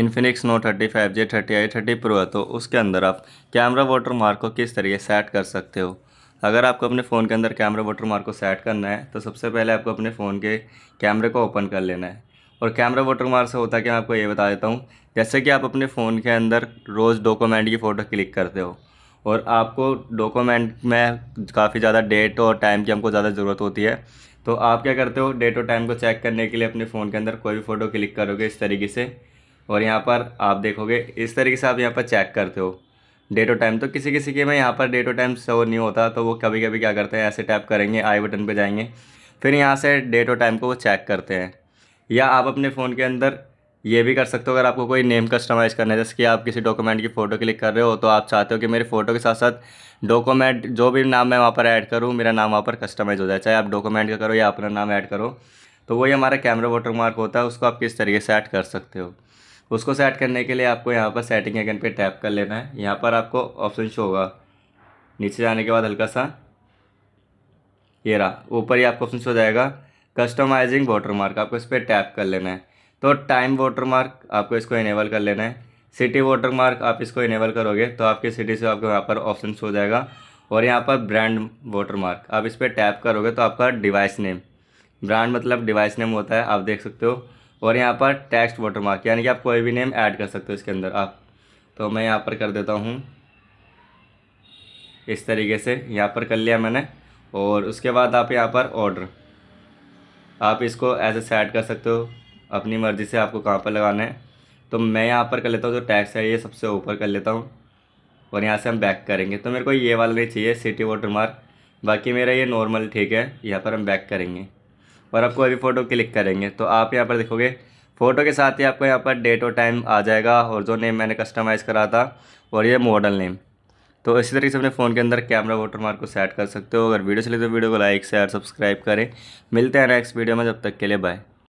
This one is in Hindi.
Infinix note 30 5G 30i 30 pro है तो उसके अंदर आप कैमरा वाटरमार्क को किस तरीके सेट कर सकते हो। अगर आपको अपने फ़ोन के अंदर कैमरा वाटरमार्क को सेट करना है तो सबसे पहले आपको अपने फ़ोन के कैमरे को ओपन कर लेना है। और कैमरा वाटरमार्क से होता है कि मैं आपको ये बता देता हूँ, जैसे कि आप अपने फ़ोन के अंदर रोज़ डॉक्यूमेंट की फ़ोटो क्लिक करते हो और आपको डॉक्यूमेंट में काफ़ी ज़्यादा डेट और टाइम की हमको ज़्यादा ज़रूरत होती है, तो आप क्या करते हो, डेट और टाइम को चेक करने के लिए अपने फ़ोन के अंदर कोई भी फ़ोटो क्लिक करोगे इस तरीके से, और यहाँ पर आप देखोगे इस तरीके से आप यहाँ पर चेक करते हो डेट और टाइम। तो किसी के में यहाँ पर डेट और टाइम शो नहीं होता, तो वो कभी कभी क्या करते हैं, ऐसे टैप करेंगे, आई बटन पर जाएंगे, फिर यहाँ से डेट और टाइम को वो चेक करते हैं। या आप अपने फ़ोन के अंदर ये भी कर सकते हो, अगर आपको कोई नेम कस्टमाइज़ करना है, जैसे कि आप किसी डॉक्यूमेंट की फ़ोटो क्लिक कर रहे हो तो आप चाहते हो कि मेरे फ़ोटो के साथ साथ डॉक्यूमेंट जो भी नाम मैं वहाँ पर ऐड करूँ, मेरा नाम वहाँ पर कस्टमाइज़ हो जाए, चाहे आप डॉक्यूमेंट का करो या अपना नाम ऐड करो। तो वही हमारा कैमरा वाटरमार्क होता है, उसको आप किस तरीके से ऐड कर सकते हो। उसको सेट करने के लिए आपको यहाँ पर सेटिंग आइकन पर टैप कर लेना है। यहाँ पर आपको ऑप्शन शो होगा, नीचे जाने के बाद हल्का सा ये रहा, ऊपर ही आपको ऑप्शन शो हो जाएगा कस्टमाइजिंग वाटरमार्क, आपको इस पर टैप कर लेना है। तो टाइम वाटरमार्क आपको इसको इनेबल कर लेना है, सिटी वाटरमार्क आप इसको इनेबल करोगे तो आपके सिटी से आपको यहाँ पर ऑप्शन हो जाएगा, और यहाँ पर ब्रांड वाटरमार्क आप इस पर टैप करोगे तो आपका डिवाइस नेम, ब्रांड मतलब डिवाइस नेम होता है, आप देख सकते हो। और यहाँ पर टेक्स्ट वाटरमार्क यानी कि आप कोई भी नेम ऐड कर सकते हो इसके अंदर आप। तो मैं यहाँ पर कर देता हूँ इस तरीके से, यहाँ पर कर लिया मैंने। और उसके बाद आप यहाँ पर ऑर्डर आप इसको ऐसे सेट कर सकते हो अपनी मर्ज़ी से, आपको कहाँ पर लगाना है। तो मैं यहाँ पर कर लेता हूँ, जो टैक्स है ये सबसे ऊपर कर लेता हूँ, और यहाँ से हम बैक करेंगे। तो मेरे को ये वाला नहीं चाहिए सिटी वाटरमार्क, बाकी मेरा ये नॉर्मल ठीक है। यहाँ पर हम बैक करेंगे और आपको अभी फ़ोटो क्लिक करेंगे तो आप यहाँ पर देखोगे फ़ोटो के साथ ही आपको यहाँ पर डेट और टाइम आ जाएगा, और जो नेम मैंने कस्टमाइज़ करा था, और ये मॉडल नेम। तो इसी तरीके से अपने फ़ोन के अंदर कैमरा वाटरमार्क को सेट कर सकते हो। अगर वीडियो चले तो वीडियो को लाइक शेयर सब्सक्राइब करें। मिलते हैं नेक्स्ट वीडियो में, जब तक के लिए बाय।